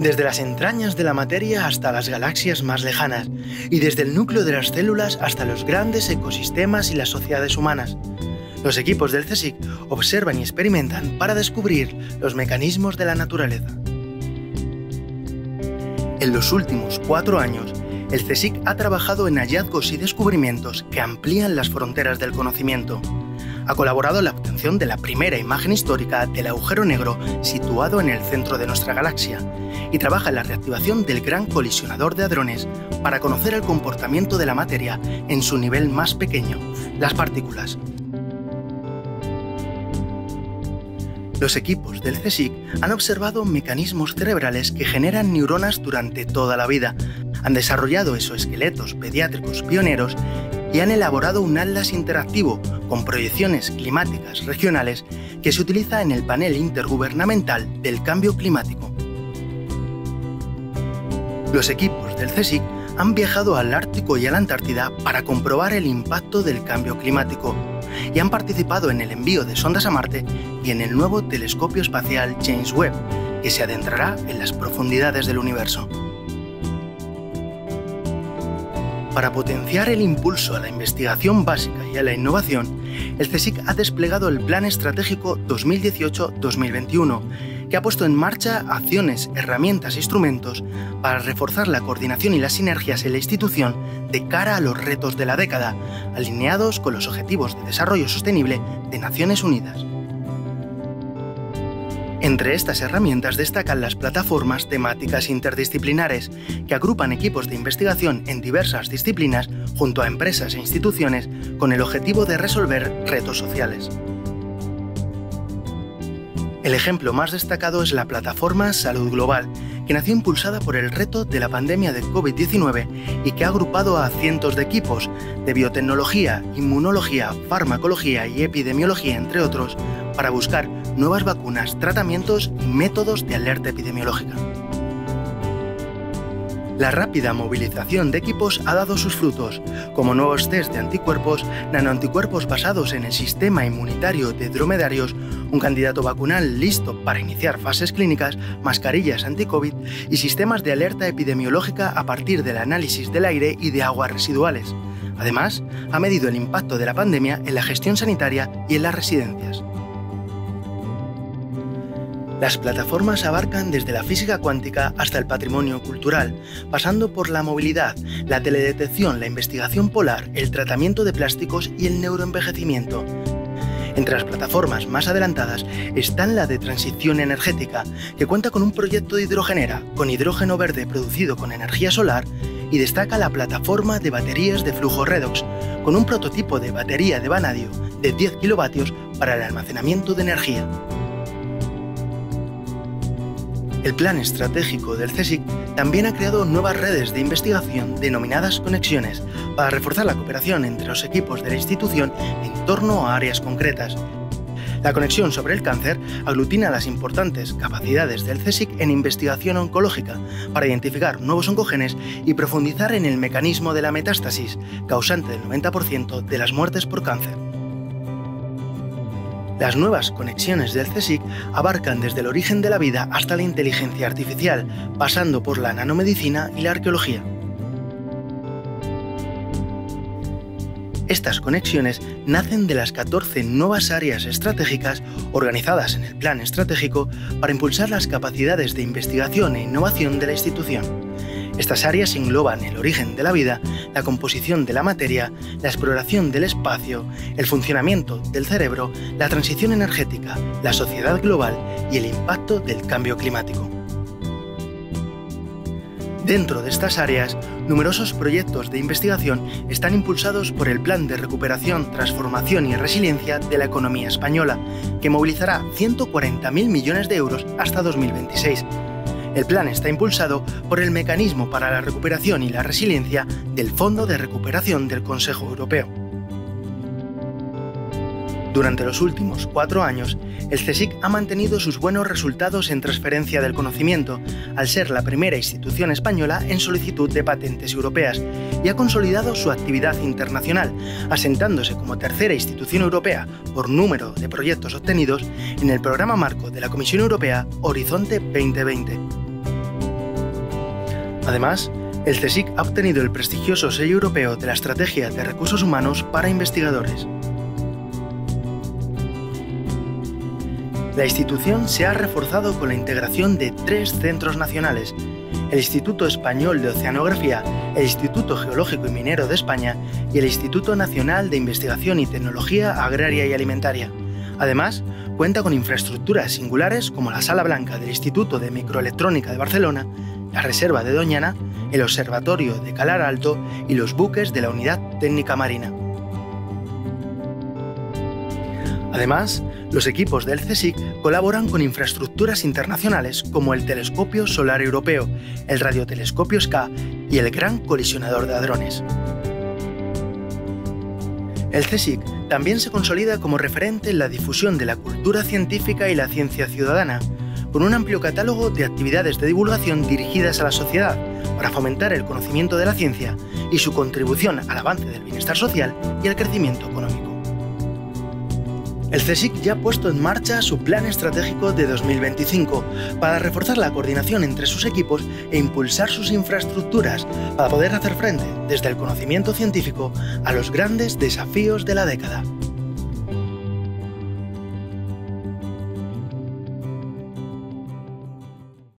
desde las entrañas de la materia hasta las galaxias más lejanas, y desde el núcleo de las células hasta los grandes ecosistemas y las sociedades humanas. Los equipos del CSIC observan y experimentan para descubrir los mecanismos de la naturaleza. En los últimos 4 años, el CSIC ha trabajado en hallazgos y descubrimientos que amplían las fronteras del conocimiento. Ha colaborado en la obtención de la primera imagen histórica del agujero negro situado en el centro de nuestra galaxia y trabaja en la reactivación del Gran Colisionador de Hadrones para conocer el comportamiento de la materia en su nivel más pequeño, las partículas. Los equipos del CSIC han observado mecanismos cerebrales que generan neuronas durante toda la vida, han desarrollado exoesqueletos pediátricos pioneros y han elaborado un atlas interactivo con proyecciones climáticas regionales que se utiliza en el panel intergubernamental del cambio climático. Los equipos del CSIC han viajado al Ártico y a la Antártida para comprobar el impacto del cambio climático y han participado en el envío de sondas a Marte y en el nuevo telescopio espacial James Webb, que se adentrará en las profundidades del universo. Para potenciar el impulso a la investigación básica y a la innovación, el CSIC ha desplegado el Plan Estratégico 2018-2021, que ha puesto en marcha acciones, herramientas e instrumentos para reforzar la coordinación y las sinergias en la institución de cara a los retos de la década, alineados con los Objetivos de Desarrollo Sostenible de Naciones Unidas. Entre estas herramientas destacan las plataformas temáticas interdisciplinares, que agrupan equipos de investigación en diversas disciplinas junto a empresas e instituciones con el objetivo de resolver retos sociales. El ejemplo más destacado es la plataforma Salud Global, que nació impulsada por el reto de la pandemia de COVID-19 y que ha agrupado a cientos de equipos de biotecnología, inmunología, farmacología y epidemiología, entre otros, para buscar nuevas vacunas, tratamientos y métodos de alerta epidemiológica. La rápida movilización de equipos ha dado sus frutos, como nuevos test de anticuerpos, nanoanticuerpos basados en el sistema inmunitario de dromedarios, un candidato vacunal listo para iniciar fases clínicas, mascarillas anti-COVID y sistemas de alerta epidemiológica a partir del análisis del aire y de aguas residuales. Además, ha medido el impacto de la pandemia en la gestión sanitaria y en las residencias. Las plataformas abarcan desde la física cuántica hasta el patrimonio cultural, pasando por la movilidad, la teledetección, la investigación polar, el tratamiento de plásticos y el neuroenvejecimiento. Entre las plataformas más adelantadas están la de transición energética, que cuenta con un proyecto de hidrogenera, con hidrógeno verde producido con energía solar, y destaca la plataforma de baterías de flujo Redox, con un prototipo de batería de vanadio de 10 kilovatios para el almacenamiento de energía. El plan estratégico del CSIC también ha creado nuevas redes de investigación denominadas conexiones para reforzar la cooperación entre los equipos de la institución en torno a áreas concretas. La conexión sobre el cáncer aglutina las importantes capacidades del CSIC en investigación oncológica para identificar nuevos oncogenes y profundizar en el mecanismo de la metástasis, causante del 90% de las muertes por cáncer. Las nuevas conexiones del CSIC abarcan desde el origen de la vida hasta la inteligencia artificial, pasando por la nanomedicina y la arqueología. Estas conexiones nacen de las 14 nuevas áreas estratégicas organizadas en el Plan Estratégico para impulsar las capacidades de investigación e innovación de la institución. Estas áreas engloban el origen de la vida, la composición de la materia, la exploración del espacio, el funcionamiento del cerebro, la transición energética, la sociedad global y el impacto del cambio climático. Dentro de estas áreas, numerosos proyectos de investigación están impulsados por el Plan de Recuperación, Transformación y Resiliencia de la Economía Española, que movilizará 140.000 millones de euros hasta 2026. El plan está impulsado por el Mecanismo para la Recuperación y la Resiliencia del Fondo de Recuperación del Consejo Europeo. Durante los últimos 4 años, el CSIC ha mantenido sus buenos resultados en transferencia del conocimiento, al ser la primera institución española en solicitud de patentes europeas, y ha consolidado su actividad internacional, asentándose como tercera institución europea por número de proyectos obtenidos en el programa marco de la Comisión Europea Horizonte 2020. Además, el CSIC ha obtenido el prestigioso sello europeo de la Estrategia de Recursos Humanos para Investigadores. La institución se ha reforzado con la integración de 3 centros nacionales: el Instituto Español de Oceanografía, el Instituto Geológico y Minero de España y el Instituto Nacional de Investigación y Tecnología Agraria y Alimentaria. Además, cuenta con infraestructuras singulares como la Sala Blanca del Instituto de Microelectrónica de Barcelona, la Reserva de Doñana, el Observatorio de Calar Alto y los buques de la Unidad Técnica Marina. Además, los equipos del CSIC colaboran con infraestructuras internacionales como el Telescopio Solar Europeo, el Radiotelescopio SKA y el Gran Colisionador de Hadrones. El CSIC también se consolida como referente en la difusión de la cultura científica y la ciencia ciudadana, con un amplio catálogo de actividades de divulgación dirigidas a la sociedad para fomentar el conocimiento de la ciencia y su contribución al avance del bienestar social y al crecimiento económico. El CSIC ya ha puesto en marcha su Plan Estratégico de 2025 para reforzar la coordinación entre sus equipos e impulsar sus infraestructuras para poder hacer frente, desde el conocimiento científico, a los grandes desafíos de la década.